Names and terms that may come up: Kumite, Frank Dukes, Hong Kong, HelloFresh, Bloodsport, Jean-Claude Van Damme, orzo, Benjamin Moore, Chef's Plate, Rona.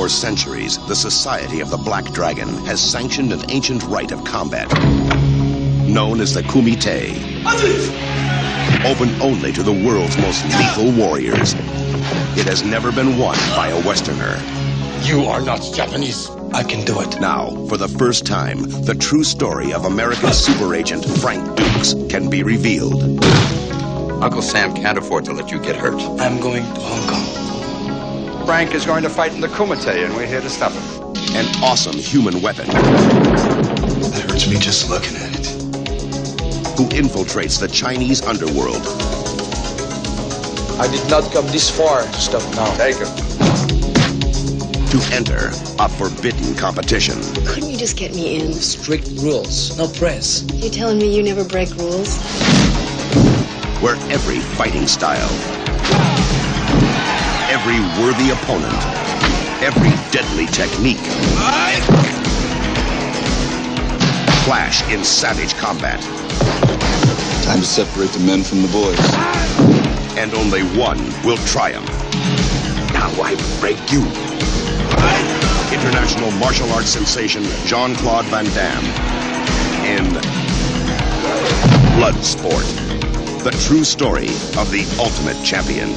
For centuries, the Society of the Black Dragon has sanctioned an ancient rite of combat known as the Kumite, open only to the world's most lethal warriors. It has never been won by a Westerner. You are not Japanese. I can do it. Now, for the first time, the true story of American super agent Frank Dukes can be revealed. Uncle Sam can't afford to let you get hurt. I'm going to Hong Kong. Frank is going to fight in the Kumite, and we're here to stop him. An awesome human weapon. That hurts me just looking at it. Who infiltrates the Chinese underworld. I did not come this far to stop now. Take him. To enter a forbidden competition. Couldn't you just get me in? Strict rules, no press. You're telling me you never break rules? Where every fighting style, every worthy opponent, every deadly technique clash in savage combat. Time to separate the men from the boys. And only one will triumph. Now I break you. International martial arts sensation Jean-Claude Van Damme in Bloodsport, the true story of the ultimate champion.